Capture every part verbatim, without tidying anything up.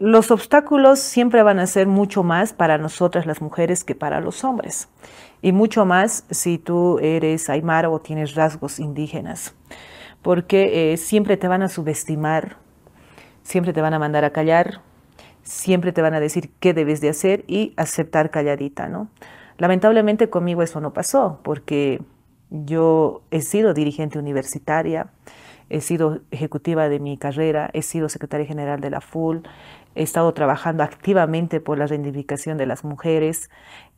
los obstáculos siempre van a ser mucho más para nosotras las mujeres que para los hombres. Y mucho más si tú eres aymara o tienes rasgos indígenas. Porque eh, siempre te van a subestimar, siempre te van a mandar a callar, siempre te van a decir qué debes de hacer y aceptar calladita, ¿no? Lamentablemente conmigo eso no pasó, porque yo he sido dirigente universitaria, he sido ejecutiva de mi carrera, he sido secretaria general de la F U L, he estado trabajando activamente por la reivindicación de las mujeres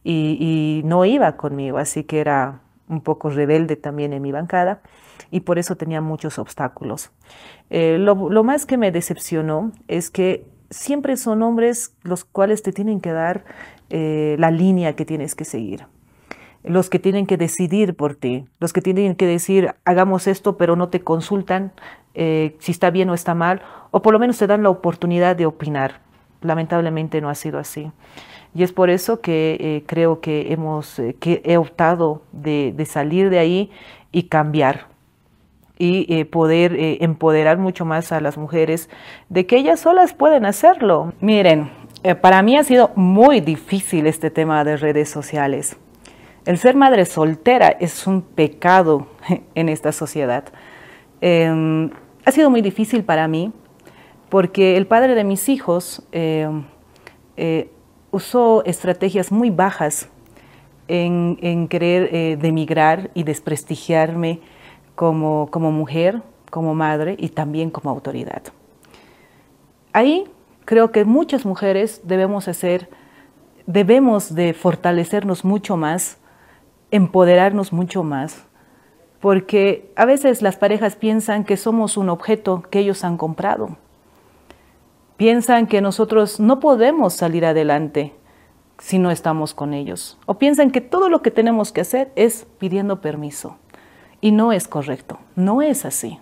y, y no iba conmigo, así que era un poco rebelde también en mi bancada y por eso tenía muchos obstáculos. Eh, lo, lo más que me decepcionó es que siempre son hombres los cuales te tienen que dar eh, la línea que tienes que seguir. Los que tienen que decidir por ti, los que tienen que decir hagamos esto, pero no te consultan eh, si está bien o está mal, o por lo menos te dan la oportunidad de opinar. Lamentablemente no ha sido así. Y es por eso que eh, creo que, hemos, eh, que he optado de, de salir de ahí y cambiar. Y eh, poder eh, empoderar mucho más a las mujeres de que ellas solas pueden hacerlo. Miren, eh, para mí ha sido muy difícil este tema de redes sociales. El ser madre soltera es un pecado en esta sociedad. Eh, ha sido muy difícil para mí porque el padre de mis hijos eh, eh, usó estrategias muy bajas en, en querer eh, demigrar y desprestigiarme como, como mujer, como madre y también como autoridad. Ahí creo que muchas mujeres debemos hacer, debemos de fortalecernos mucho más, empoderarnos mucho más, porque a veces las parejas piensan que somos un objeto que ellos han comprado. Piensan que nosotros no podemos salir adelante si no estamos con ellos, o piensan que todo lo que tenemos que hacer es pidiendo permiso, y no es correcto, no es así.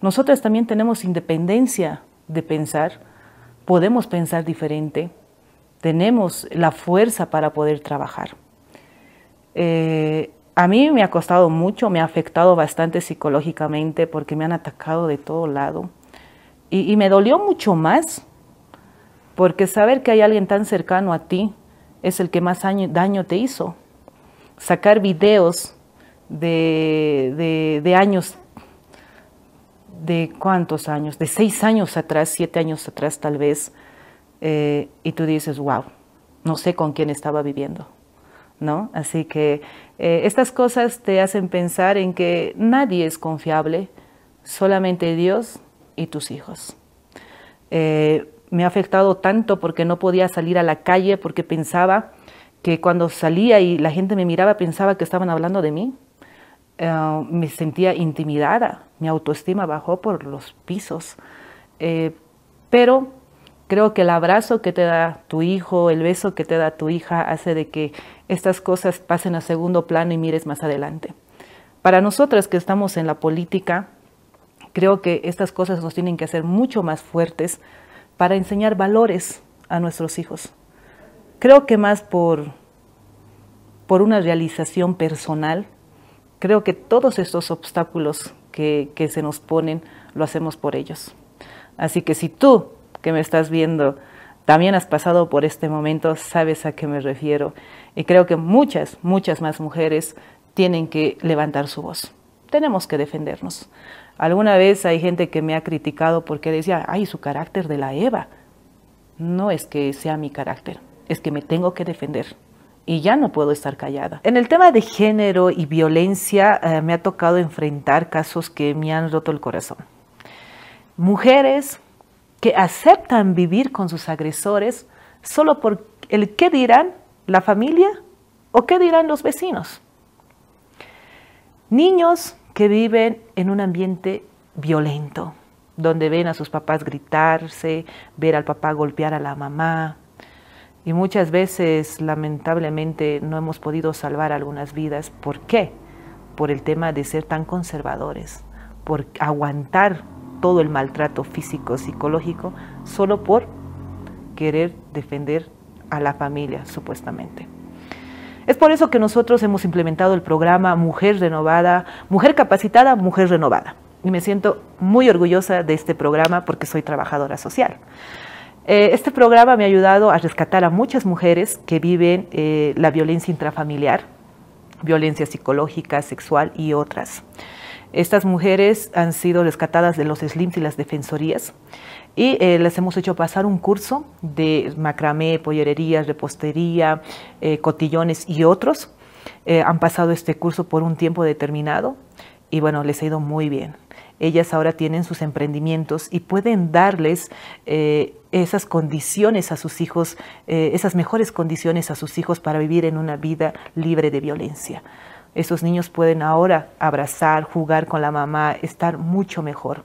Nosotras también tenemos independencia de pensar, podemos pensar diferente, tenemos la fuerza para poder trabajar. Eh, a mí me ha costado mucho, me ha afectado bastante psicológicamente porque me han atacado de todo lado. Y, y me dolió mucho más porque saber que hay alguien tan cercano a ti es el que más daño, daño te hizo. Sacar videos de, de, de años, ¿de cuántos años? De seis años atrás, siete años atrás tal vez. Eh, y tú dices, wow, no sé con quién estaba viviendo, ¿no? Así que eh, estas cosas te hacen pensar en que nadie es confiable, solamente Dios y tus hijos. Eh, me ha afectado tanto porque no podía salir a la calle porque pensaba que cuando salía y la gente me miraba pensaba que estaban hablando de mí. Eh, me sentía intimidada, mi autoestima bajó por los pisos. Eh, pero creo que el abrazo que te da tu hijo, el beso que te da tu hija, hace de que estas cosas pasen a segundo plano y mires más adelante. Para nosotras que estamos en la política, creo que estas cosas nos tienen que hacer mucho más fuertes para enseñar valores a nuestros hijos. Creo que más por, por una realización personal, creo que todos estos obstáculos que, que se nos ponen, lo hacemos por ellos. Así que si tú que me estás viendo, también has pasado por este momento, sabes a qué me refiero. Y creo que muchas, muchas más mujeres tienen que levantar su voz. Tenemos que defendernos. Alguna vez hay gente que me ha criticado porque decía, ay, su carácter de la Eva. No es que sea mi carácter, es que me tengo que defender. Y ya no puedo estar callada. En el tema de género y violencia, eh, me ha tocado enfrentar casos que me han roto el corazón. Mujeres que aceptan vivir con sus agresores solo por el qué dirán la familia o qué dirán los vecinos. Niños que viven en un ambiente violento, donde ven a sus papás gritarse, ver al papá golpear a la mamá. Y muchas veces, lamentablemente, no hemos podido salvar algunas vidas. ¿Por qué? Por el tema de ser tan conservadores, por aguantar todo el maltrato físico, psicológico, solo por querer defender a la familia, supuestamente. Es por eso que nosotros hemos implementado el programa Mujer Renovada, Mujer Capacitada, Mujer Renovada. Y me siento muy orgullosa de este programa porque soy trabajadora social. Eh, este programa me ha ayudado a rescatar a muchas mujeres que viven eh, la violencia intrafamiliar, violencia psicológica, sexual y otras. Estas mujeres han sido rescatadas de los slims y las defensorías y eh, les hemos hecho pasar un curso de macramé, pollerería, repostería, eh, cotillones y otros. Eh, han pasado este curso por un tiempo determinado y bueno, les ha ido muy bien. Ellas ahora tienen sus emprendimientos y pueden darles eh, esas condiciones a sus hijos, eh, esas mejores condiciones a sus hijos para vivir en una vida libre de violencia. Esos niños pueden ahora abrazar, jugar con la mamá, estar mucho mejor.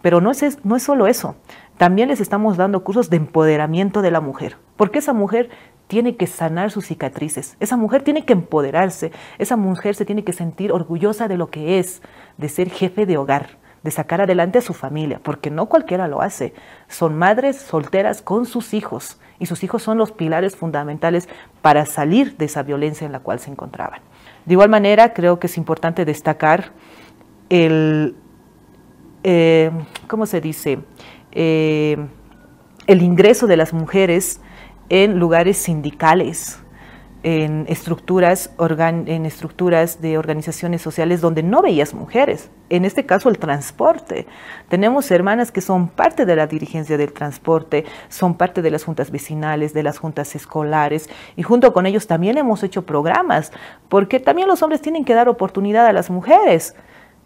Pero no es, no es solo eso, también les estamos dando cursos de empoderamiento de la mujer, porque esa mujer tiene que sanar sus cicatrices, esa mujer tiene que empoderarse, esa mujer se tiene que sentir orgullosa de lo que es, de ser jefe de hogar, de sacar adelante a su familia, porque no cualquiera lo hace. Son madres solteras con sus hijos y sus hijos son los pilares fundamentales para salir de esa violencia en la cual se encontraban. De igual manera, creo que es importante destacar el, eh, ¿cómo se dice? Eh, el ingreso de las mujeres en lugares sindicales, en estructuras, en estructuras de organizaciones sociales donde no veías mujeres. En este caso, el transporte. Tenemos hermanas que son parte de la dirigencia del transporte, son parte de las juntas vecinales, de las juntas escolares, y junto con ellos también hemos hecho programas, porque también los hombres tienen que dar oportunidad a las mujeres.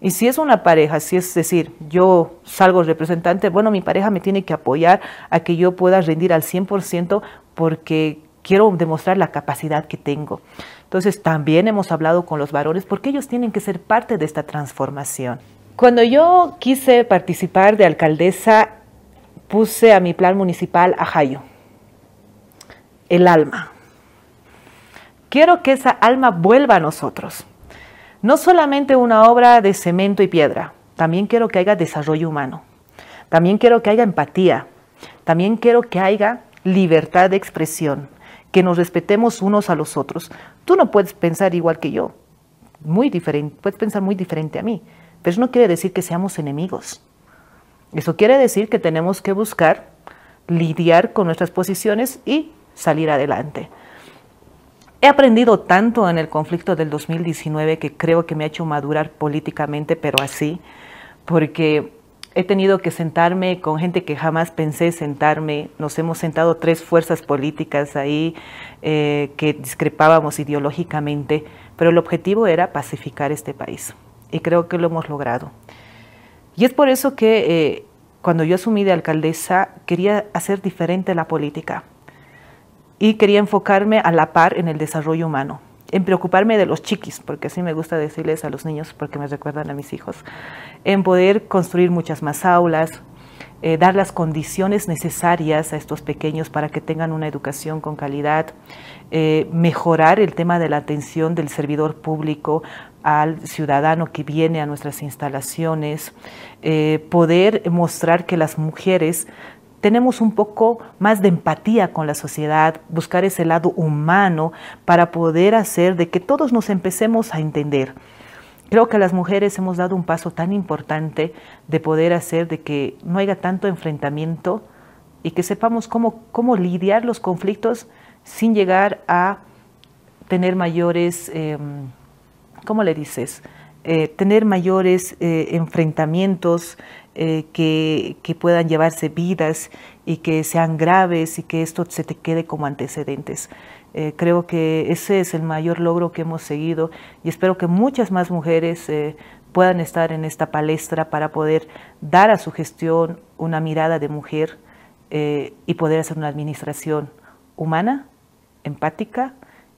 Y si es una pareja, si es decir, yo salgo representante, bueno, mi pareja me tiene que apoyar a que yo pueda rendir al cien por ciento porque quiero demostrar la capacidad que tengo. Entonces, también hemos hablado con los varones porque ellos tienen que ser parte de esta transformación. Cuando yo quise participar de alcaldesa, puse a mi plan municipal Ajayu, el alma. Quiero que esa alma vuelva a nosotros. No solamente una obra de cemento y piedra, también quiero que haya desarrollo humano, también quiero que haya empatía, también quiero que haya libertad de expresión, que nos respetemos unos a los otros. Tú no puedes pensar igual que yo, muy diferente, puedes pensar muy diferente a mí, pero eso no quiere decir que seamos enemigos. Eso quiere decir que tenemos que buscar lidiar con nuestras posiciones y salir adelante. He aprendido tanto en el conflicto del dos mil diecinueve que creo que me ha hecho madurar políticamente, pero así, porque he tenido que sentarme con gente que jamás pensé sentarme. Nos hemos sentado tres fuerzas políticas ahí eh, que discrepábamos ideológicamente, pero el objetivo era pacificar este país y creo que lo hemos logrado. Y es por eso que eh, cuando yo asumí de alcaldesa quería hacer diferente la política. Y quería enfocarme a la par en el desarrollo humano, en preocuparme de los chiquis, porque así me gusta decirles a los niños, porque me recuerdan a mis hijos, en poder construir muchas más aulas, eh, dar las condiciones necesarias a estos pequeños para que tengan una educación con calidad, eh, mejorar el tema de la atención del servidor público al ciudadano que viene a nuestras instalaciones, eh, poder mostrar que las mujeres tenemos un poco más de empatía con la sociedad, buscar ese lado humano para poder hacer de que todos nos empecemos a entender. Creo que las mujeres hemos dado un paso tan importante de poder hacer de que no haya tanto enfrentamiento y que sepamos cómo, cómo lidiar los conflictos sin llegar a tener mayores, eh, ¿cómo le dices?, Eh, tener mayores eh, enfrentamientos eh, que, que puedan llevarse vidas y que sean graves y que esto se te quede como antecedentes. Eh, creo que ese es el mayor logro que hemos seguido y espero que muchas más mujeres eh, puedan estar en esta palestra para poder dar a su gestión una mirada de mujer eh, y poder hacer una administración humana, empática,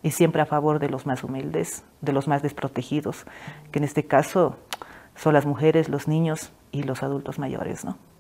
y siempre a favor de los más humildes, de los más desprotegidos, que en este caso son las mujeres, los niños y los adultos mayores, ¿no?